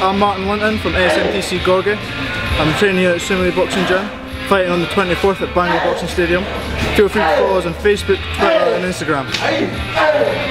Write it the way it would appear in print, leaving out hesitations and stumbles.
I'm Martin Linton from SMTC Gorgie. I'm training here at Sumalee Boxing Gym, fighting on the 24th at Bangkok Boxing Stadium. Feel free to follow us on Facebook, Twitter and Instagram.